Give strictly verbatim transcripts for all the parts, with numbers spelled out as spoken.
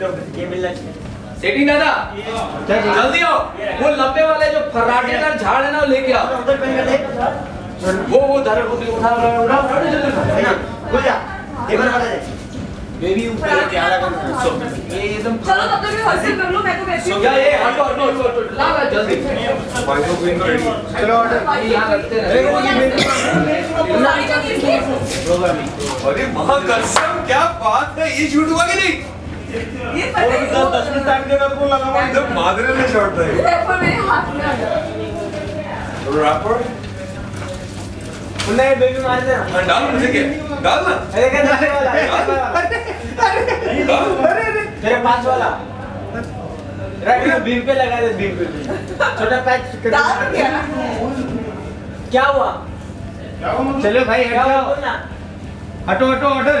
ये मिलना चाहिए। सेठी दादा जल्दी आओ, वो लंबे वाले जो फर्राटेदार झाड़ है ना वो लेके आओ, वो वो धर उठा उठा है ना, बोल जा एक बार बता दे बेबी ऊपर क्या लगा सो ये एकदम। चलो तब तक मैं हॉस्टल कर लूं, मैं तो वैसे ही ये हटो हटो हटो ला ला जल्दी भाई को क्लीन कर। चलो ऑर्डर यहां रखते रहे। अरे महाकर्षम क्या बात है, ये शूट हुआ कि नहीं? ये पता है दस मिनट टाइम देकर को लगाओ, एकदम मादरे ने शॉट था ये। पर मेरे हाथ में आ गया रैपर उन्हें बेबी मार देना डाल मुझे के डाल ना। अरे क्या डालने वाला तेरे पास वाला बीम पे लगा दे, बीम पे छोटा पैच क्या हुआ? चलो भाई हटो हटो ऑर्डर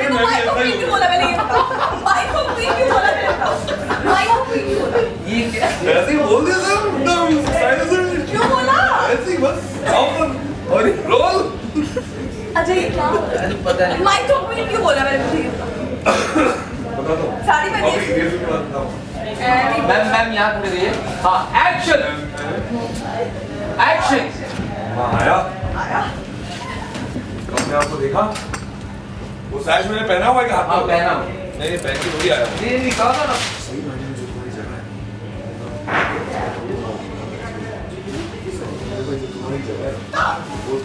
हैं। मैं नहीं बोला, मैंने भाई को क्यों बोला? भाई को क्यों बोला? ये ऐसे बोल दिया सर एकदम साइलेंट क्यों बोला? ऐसे बस ओपन और रोल। अच्छा ये क्या पता नहीं भाई को क्यों बोला? मैंने मुझे बता दो साड़ी में ये मैम मैम यहां खड़े रहिए। हां एक्शन एक्शन। आया आया आपने आपको देखा वो साइज मैंने पहना हुआ है क्या? हां पहना नहीं नहीं पहन के थोड़ी आया। नहीं नहीं कहा ना सही मैडम जो थोड़ी जगह है जो थोड़ी जगह है वो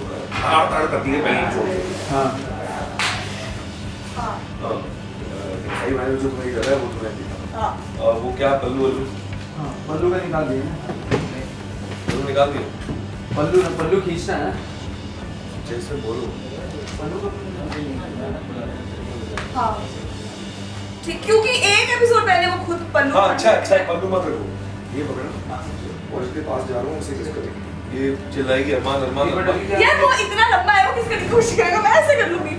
आठ आठ करती है पहन छोड़। हां हां सही मैडम जो थोड़ी जगह है वो थोड़ा दिखा। हां वो क्या पल्लू पल्लू? हां पल्लू का निकाल दिए, पल्लू निकाल दिए, पल्लू ना पल्लू खींचना है जैसे बोलो। हाँ ठीक, क्योंकि एक एपिसोड पहले वो खुद पल्लू। हाँ अच्छा अच्छा पल्लू मत रखो, ये पकड़ो और इसके पास जा रहा हूँ, उसे किस करेगी? ये चिल्लाएगी अरमान अरमान यार, वो इतना लंबा है वो किस करने की कोशिश करेगा? मैं ऐसे कर लूँगी।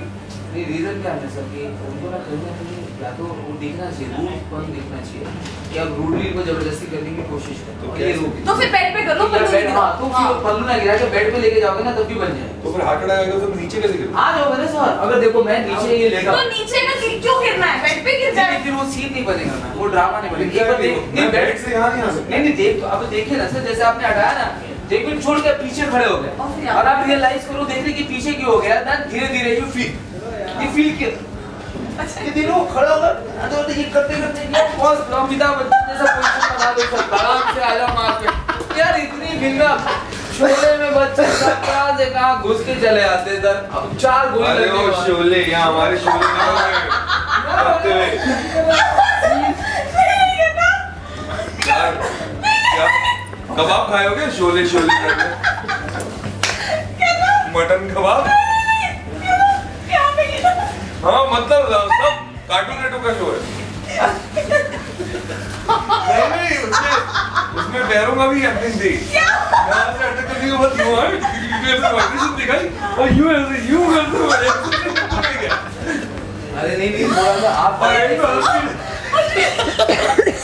नहीं रीजन क्या है सर कि उनको ना कहीं ना कहीं या तो वो देखना चाहिए रूपन देखना चाहिए या रूडली को जबरदस्ती करने की कोशिश करते हो। क्या रूप तो फिर बेड पे कर लो पल्लू। हां तो फिर पल्लू ना गिरा के बेड पे लेके जाओगे ना तब भी बन जाए। तो फिर हाथ अड़ाएगा तो नीचे कैसे गिरेगा? हां जाओ मेरे सर, अगर देखो मैं नीचे ये लेटा तो नीचे ना गिर क्यों गिरना है? बेड पे गिर जाए फिर वो सीन नहीं बनेगा ना, वो ड्रामा नहीं बनेगा। नहीं बेड से यहां नहीं आ सकते। नहीं देख तो अब देखिए ना सर, जैसे आपने हटाया ना देखो छोड़ के पीछे खड़े हो गए और आप रियलाइज करो देखने के पीछे क्यों हो गया ना, धीरे-धीरे यू फील ये फील के अच्छा ये देखो खड़ा होकर तो ये करते करते ये बस अमिताभ बच्चन जैसा पोजीशन बना दो सर, आराम से आजा मार के यार। इतनी भिंगा शोले में बच्चे कहां से कहां घुस के चले आते इधर। अब चार गोली लगे और शोले यहां हमारे शोले में कबाब खाओगे? शोले शोले मटन कबाब। हाँ मतलब सब कार्टून नेटवर्क का शो है। नहीं नहीं उसमें उसमें पैरों का भी एक्टिंग थी। यहाँ से एक्टिंग करने के बाद यू आर यू ऐसे एक्शन दिखाई और यू ऐसे यू करते हुए। अरे नहीं नहीं थोड़ा सा आप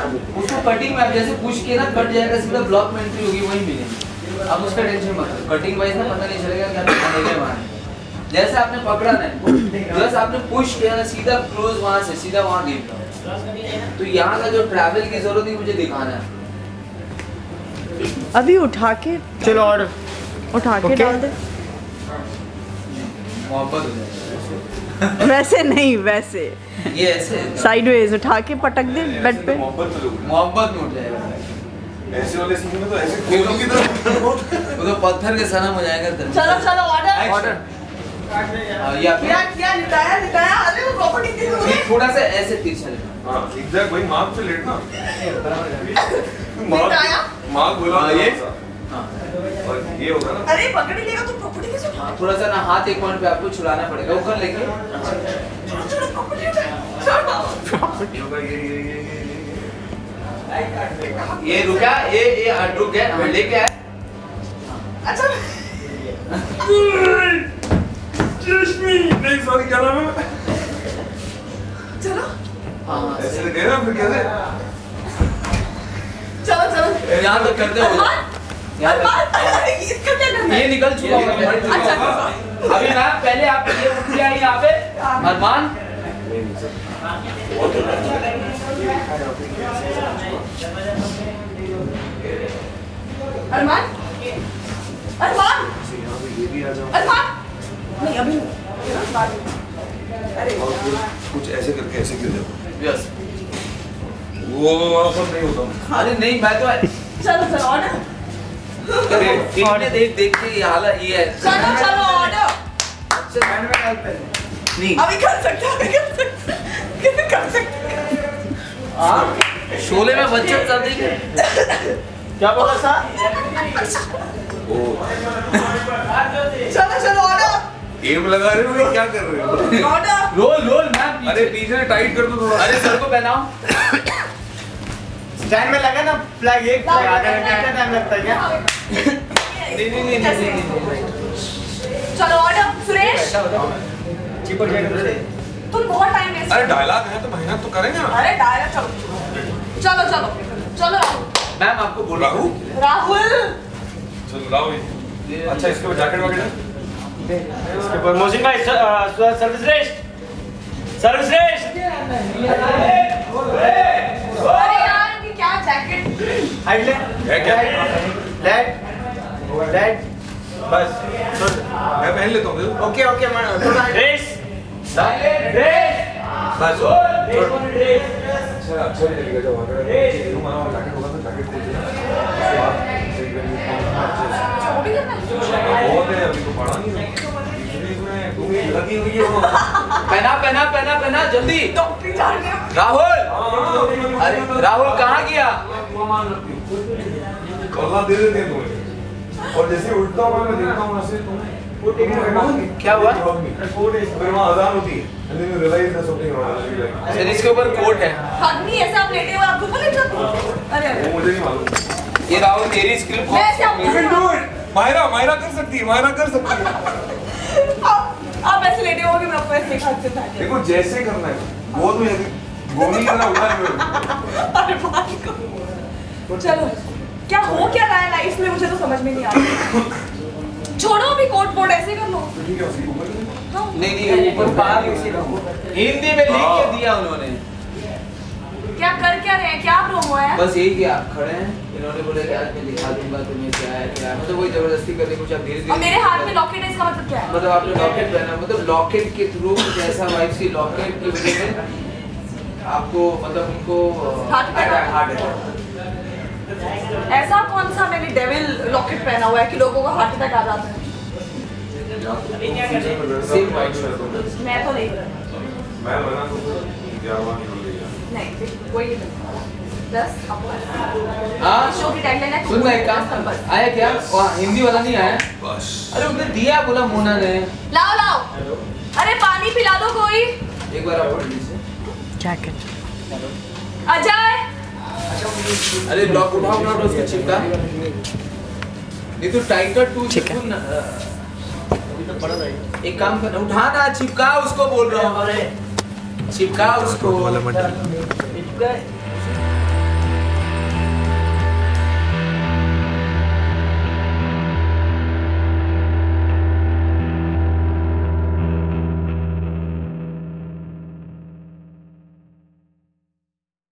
उसको कटिंग में आप जैसे पुश किए ना कट जाएगा सीधा ब्लॉक में एंट्री होगी वहीं मिलेगी। अब उसका टेंशन मत लो कटिंग वाइज ना पता नहीं चलेगा क्या करने के बाद जैसे आपने पकड़ा ना जस्ट आपने पुश किया ना सीधा क्लोज वहां से सीधा वहां गिर गया। तो यहाँ का जो ट्रैवल की जरूरत है मुझे दिखाना है। अभी उठा के चलो और उठा के डाल दे। वैसे नहीं वैसे ये ऐसे साइडवेज उठा के पटक दे बेड पे। मोहब्बत में उठ जाएगा ऐसे वाले सीन में तो ऐसे कोलों की तरह वो तो पत्थर के सनम हो जाएगा। चलो चलो ऑर्डर ऑर्डर या क्या लिटाया लिटाया अरे वो प्रॉपर्टी थी मुझे थोड़ा सा ऐसे पीछे हां एग्जैक्ट वही मार्क से लेटना लिटाया मार्क बोला ये हां और ये होगा ना अरे पकड़ लेगा तो प्रॉपर्टी कैसे हां थोड़ा सा ना हाथ एक पॉइंट पे आपको छुड़ाना पड़ेगा ऊपर लेके छोड़ प्रॉपर्टी छोड़ो प्रॉपर्टी होगा ये ये ये ये ये रुका ये ये रुक गया हम लेके आए। अच्छा नहीं सॉरी क्या नाम है चलो हाँ ऐसे दे रहा फिर कैसे चलो चलो यहाँ तो करते हो यहाँ इसका क्या नाम है ये निकल चुका है। अच्छा अभी ना पहले आप ये उठ जाइए यहाँ पे अरमान अरमान अरमान अरमान नहीं अभी अरे कुछ ऐसे करके ऐसे गिर जाओ यस वो वाला नहीं होता। अरे नहीं मैं तो चलो चलो ऑर्डर अरे इतने देख देख के ये हालत ये है। चलो चलो ऑर्डर अच्छे बैंड में डाल पे नहीं अभी कर सकता है कर सकता कितने कर सकता आप शोले में बच्चे कर देंगे क्या बोला सर ओ चलो चलो ऑर्डर एम लगा रहे हो ये क्या कर रहे हो रोल रोल मैम अरे पीछे टाइट कर दो थोड़ा। अरे सर को पहनाओ स्टैंड में लगा ना प्लग एक प्लग आधा घंटा कितना टाइम लगता है क्या नहीं नहीं नहीं नहीं चलो ऑर्डर सुरेश चिपक जाएगा तुम बहुत टाइम वेस्ट। अरे डायलॉग है तो मेहनत तो करेंगे ना। अरे डायलॉग चलो चलो चलो चलो मैम आपको बोल रहा हूं राहुल चलो राहुल अच्छा इसके ऊपर जैकेट वगैरह इसके पर मोहसिन भाई सर्वश्रेष्ठ सर्वश्रेष्ठ अरे यार की क्या जैकेट हाइट ले क्या लेट लेट बस मैं पहन लेता हूं। ओके ओके मैं थोड़ा ड्रेस साइलेंट ड्रेस बस अच्छा अच्छा चलेगा जाओ हमारा जैकेट होगा तो जैकेट खोल दो बहुत है अभी तो पढ़ा नहीं है इसमें तुम ही लगी हुई हो। पहना पहना पहना पहना जल्दी डॉक्टर जान राहुल अरे राहुल कहां गया कल्ला दे दे तुम्हें और जैसे उठता हूं मैं देखता हूं ऐसे तुम्हें वो टिक क्या हुआ कोट है फिर वहां अजान होती है and you realise that something wrong. अच्छा इसके ऊपर कोट है हद नहीं ऐसे आप लेटे हुए आपको पता चलता। अरे वो मुझे नहीं मालूम ये राहुल तेरी स्किल बहुत मायरा मायरा कर सकती है मायरा कर सकती है। आप आप ऐसे लेटे होगे मैं आपको ऐसे हाथ से थाट देखो जैसे करना है वो तो वो नहीं करना उठा लो। अरे भाई को चलो क्या हो क्या रहा है लाइफ में मुझे तो समझ में नहीं आ रहा। छोड़ो अभी कोट बोर्ड ऐसे कर लो ठीक है उसको ऊपर नहीं नहीं ऊपर पार हिंदी में लिख के दिया उन्होंने क्या कर क्या रहे हैं क्या प्रोमो है बस यही कि आप खड़े हैं इन्होंने बोला कि आज मैं दिखा दूंगा तुम्हें क्या है क्या मतलब कोई जबरदस्ती करने कुछ आप धीरे-धीरे और मेरे हाथ में लॉकेट है इसका मतलब क्या है मतलब आपने लॉकेट पहना मतलब लॉकेट के थ्रू जैसा वाइब्स की लॉकेट की वजह से आपको मतलब उनको हार्ट अटैक ऐसा कौन सा मैंने डेविल लॉकेट पहना हुआ है कि लोगों को हार्ट अटैक आ जाता है मैं तो नहीं मैं बना दूंगा क्या हुआ नहीं कोई दस हां शो की टैगलाइन है सुन एक काम आया क्या हिंदी वाला नहीं आया बस। अरे उधर दिया बोला मोना ने लाओ लाओ अरे पानी पिला दो कोई एक बार आप नीचे जैकेट अजय अरे ब्लॉक उठाओ ना उसको चिपका नहीं तो टाइटर टू सुन अभी तो पड़ा रहा एक काम करना उठाना चिपका उसको बोल रहा हूं अरे चिपका उसको वाला मटर